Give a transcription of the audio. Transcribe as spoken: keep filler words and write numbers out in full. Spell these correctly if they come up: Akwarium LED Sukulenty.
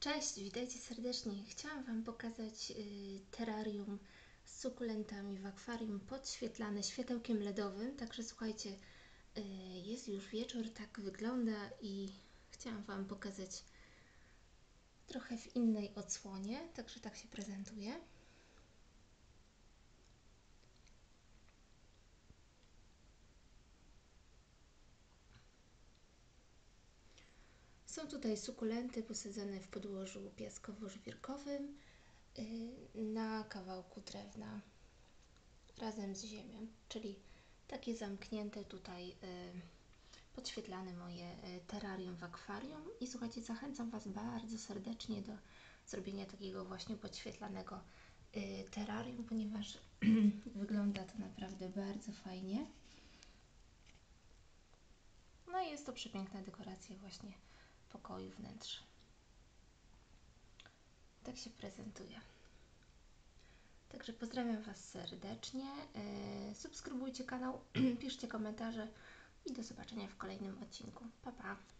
Cześć, witajcie serdecznie. Chciałam Wam pokazać terrarium z sukulentami w akwarium podświetlane światełkiem LEDowym. Także słuchajcie, jest już wieczór, tak wygląda i chciałam Wam pokazać trochę w innej odsłonie, także tak się prezentuje. Są tutaj sukulenty posadzone w podłożu piaskowo-żwirkowym na kawałku drewna razem z ziemią, czyli takie zamknięte tutaj podświetlane moje terrarium w akwarium. I słuchajcie, zachęcam Was bardzo serdecznie do zrobienia takiego właśnie podświetlanego terrarium, ponieważ wygląda to naprawdę bardzo fajnie. No i jest to przepiękna dekoracja właśnie pokoju wnętrz. Tak się prezentuje. Także pozdrawiam Was serdecznie. Yy, subskrybujcie kanał, piszcie komentarze i do zobaczenia w kolejnym odcinku. Pa, pa!